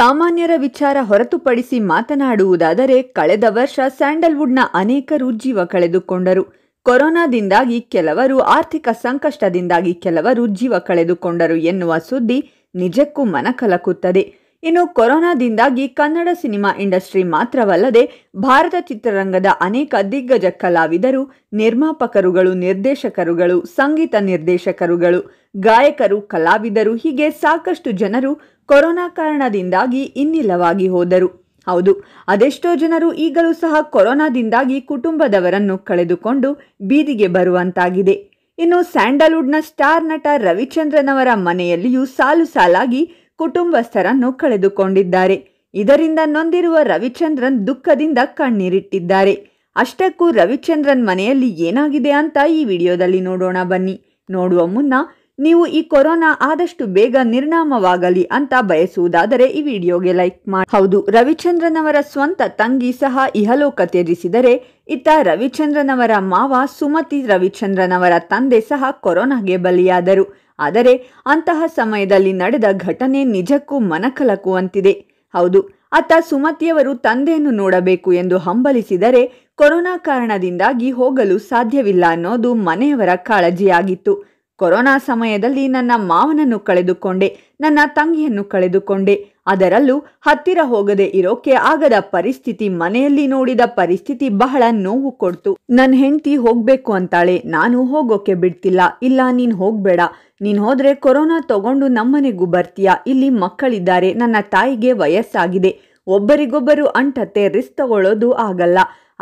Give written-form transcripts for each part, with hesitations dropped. ಸಾಮಾನ್ಯರ ವಿಚಾರ ಹೊರತುಪಡಿಸಿ ಮಾತನಾಡುವುದಾದರೆ ಕಳೆದ ವರ್ಷ ಸ್ಯಾಂಡಲ್ವುಡ್ನ ಅನೇಕರು ಜೀವ ಕಳೆದುಕೊಂಡರು. ಕೊರೋನಾದಿಂದಾಗಿ ಕೆಲವರು, ಆರ್ಥಿಕ ಸಂಕಷ್ಟದಿಂದಾಗಿ ಕೆಲವರು ಜೀವ ಕಳೆದುಕೊಂಡರು ಎನ್ನುವ ಸುದ್ದಿ ನಿಜಕ್ಕೂ ಮನಕಲಕುತ್ತದೆ. ಇನ್ನು ಕೊರೋನಾದಿಂದಾಗಿ ಕನ್ನಡ ಸಿನಿಮಾ ಇಂಡಸ್ಟ್ರಿ ಮಾತ್ರವಲ್ಲದೆ ಭಾರತ ಚಿತ್ರರಂಗದ ಅನೇಕ ದಿಗ್ಗಜ ಕಲಾವಿದರು, ನಿರ್ಮಾಪಕರುಗಳು, ನಿರ್ದೇಶಕರುಗಳು, ಸಂಗೀತ ನಿರ್ದೇಶಕರುಗಳು, ಗಾಯಕರು, ಕಲಾವಿದರು ಹೀಗೆ ಸಾಕಷ್ಟು ಜನರು ಕೊರೋನಾ ಕಾರಣದಿಂದಾಗಿ ಇನ್ನಿಲ್ಲವಾಗಿ ಹೋದರು. ಹೌದು, ಅದೆಷ್ಟೋ ಜನರು ಈಗಲೂ ಸಹ ಕೊರೋನಾದಿಂದಾಗಿ ಕುಟುಂಬದವರನ್ನು ಕಳೆದುಕೊಂಡು ಬೀದಿಗೆ ಬರುವಂತಾಗಿದೆ. ಇನ್ನು ಸ್ಯಾಂಡಲ್ವುಡ್ನ ಸ್ಟಾರ್ ನಟ ರವಿಚಂದ್ರನವರ ಮನೆಯಲ್ಲಿಯೂ ಸಾಲು ಸಾಲಾಗಿ ಕುಟುಂಬಸ್ಥರನ್ನು ಕಳೆದುಕೊಂಡಿದ್ದಾರೆ. ಇದರಿಂದ ನೊಂದಿರುವ ರವಿಚಂದ್ರನ್ ದುಃಖದಿಂದ ಕಣ್ಣೀರಿಟ್ಟಿದ್ದಾರೆ. ಅಷ್ಟಕ್ಕೂ ರವಿಚಂದ್ರನ್ ಮನೆಯಲ್ಲಿ ಏನಾಗಿದೆ ಅಂತ ಈ ವಿಡಿಯೋದಲ್ಲಿ ನೋಡೋಣ ಬನ್ನಿ. ನೋಡುವ ಮುನ್ನ ನೀವು ಈ ಕೊರೋನಾ ಆದಷ್ಟು ಬೇಗ ನಿರ್ನಾಮವಾಗಲಿ ಅಂತ ಬಯಸುವುದಾದರೆ ಈ ವಿಡಿಯೋಗೆ ಲೈಕ್ ಮಾಡಿ. ಹೌದು, ರವಿಚಂದ್ರನ್ ಅವರ ಸ್ವಂತ ತಂಗಿ ಸಹ ಇಹಲೋಕ ತ್ಯಜಿಸಿದರೆ, ಇತ್ತ ರವಿಚಂದ್ರನ್ ಅವರ ಮಾವ ಸುಮತಿ ರವಿಚಂದ್ರನ್ ಅವರ ತಂದೆ ಸಹ ಕೊರೋನಾಗೆ ಬಲಿಯಾದರು. ಆದರೆ ಅಂತಹ ಸಮಯದಲ್ಲಿ ನಡೆದ ಘಟನೆ ನಿಜಕ್ಕೂ ಮನಕಲಕುವಂತಿದೆ. ಹೌದು, ಅತ್ತ ಸುಮತಿಯವರು ತಂದೆಯನ್ನು ನೋಡಬೇಕು ಎಂದು ಹಂಬಲಿಸಿದರೆ ಕೊರೋನಾ ಕಾರಣದಿಂದಾಗಿ ಹೋಗಲು ಸಾಧ್ಯವಿಲ್ಲ ಅನ್ನೋದು ಮನೆಯವರ ಕಾಳಜಿಯಾಗಿತ್ತು. ಕೊರೋನಾ ಸಮಯದಲ್ಲಿ ನನ್ನ ಮಾವನನ್ನು ಕಳೆದುಕೊಂಡೆ, ನನ್ನ ತಂಗಿಯನ್ನು ಕಳೆದುಕೊಂಡೆ, ಅದರಲ್ಲೂ ಹತ್ತಿರ ಹೋಗದೆ ಇರೋಕೆ ಆಗದ ಪರಿಸ್ಥಿತಿ, ಮನೆಯಲ್ಲಿ ನೋಡಿದ ಪರಿಸ್ಥಿತಿ ಬಹಳ ನೋವು ಕೊಡ್ತು. ನನ್ನ ಹೆಂಡತಿ ಹೋಗ್ಬೇಕು ಅಂತಾಳೆ, ನಾನು ಹೋಗೋಕೆ ಬಿಡ್ತಿಲ್ಲ. ಇಲ್ಲ, ನೀನು ಹೋಗ್ಬೇಡ, ನೀನು ಹೋದ್ರೆ ಕೊರೋನಾ ತಗೊಂಡು ನಮ್ಮನೆಗೂ ಬರ್ತೀಯಾ, ಇಲ್ಲಿ ಮಕ್ಕಳಿದ್ದಾರೆ, ನನ್ನ ತಾಯಿಗೆ ವಯಸ್ಸಾಗಿದೆ, ಒಬ್ಬರಿಗೊಬ್ಬರು ಅಂಟತ್ತೆ, ರಿಸ್ಕ್ ತಗೊಳ್ಳೋದು ಆಗಲ್ಲ.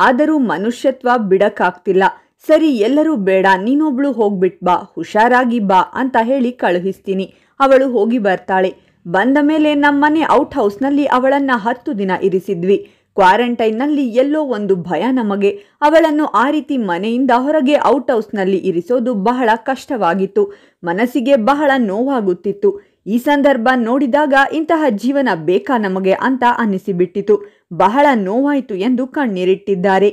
ಆದರೂ ಮನುಷ್ಯತ್ವ ಬಿಡಕ್ಕಾಗ್ತಿಲ್ಲ. ಸರಿ, ಎಲ್ಲರೂ ಬೇಡ, ನೀನೊಬ್ಳು ಹೋಗ್ಬಿಟ್ ಬಾ, ಹುಷಾರಾಗಿ ಬಾ ಅಂತ ಹೇಳಿ ಕಳುಹಿಸ್ತೀನಿ. ಅವಳು ಹೋಗಿ ಬರ್ತಾಳೆ. ಬಂದ ಮೇಲೆ ನಮ್ಮನೆ ಔಟ್ ಹೌಸ್ನಲ್ಲಿ ಅವಳನ್ನು 10 ದಿನ ಇರಿಸಿದ್ವಿ. ಕ್ವಾರಂಟೈನ್ನಲ್ಲಿ ಎಲ್ಲೋ ಒಂದು ಭಯ ನಮಗೆ. ಅವಳನ್ನು ಆ ರೀತಿ ಮನೆಯಿಂದ ಹೊರಗೆ ಔಟ್ ಹೌಸ್ನಲ್ಲಿ ಇರಿಸೋದು ಬಹಳ ಕಷ್ಟವಾಗಿತ್ತು. ಮನಸ್ಸಿಗೆ ಬಹಳ ನೋವಾಗುತ್ತಿತ್ತು. ಈ ಸಂದರ್ಭ ನೋಡಿದಾಗ ಇಂತಹ ಜೀವನ ಬೇಕಾ ನಮಗೆ ಅಂತ ಅನ್ನಿಸಿಬಿಟ್ಟಿತು. ಬಹಳ ನೋವಾಯಿತು ಎಂದು ಕಣ್ಣೀರಿಟ್ಟಿದ್ದಾರೆ.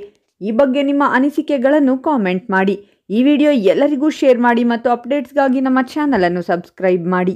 ಈ ಬಗ್ಗೆ ನಿಮ್ಮ ಅನಿಸಿಕೆಗಳನ್ನು ಕಾಮೆಂಟ್ ಮಾಡಿ. ಈ ವಿಡಿಯೋ ಎಲ್ಲರಿಗೂ ಶೇರ್ ಮಾಡಿ ಮತ್ತು ಅಪ್ಡೇಟ್ಸ್ಗಾಗಿ ನಮ್ಮ ಚಾನಲನ್ನು ಸಬ್ಸ್ಕ್ರೈಬ್ ಮಾಡಿ.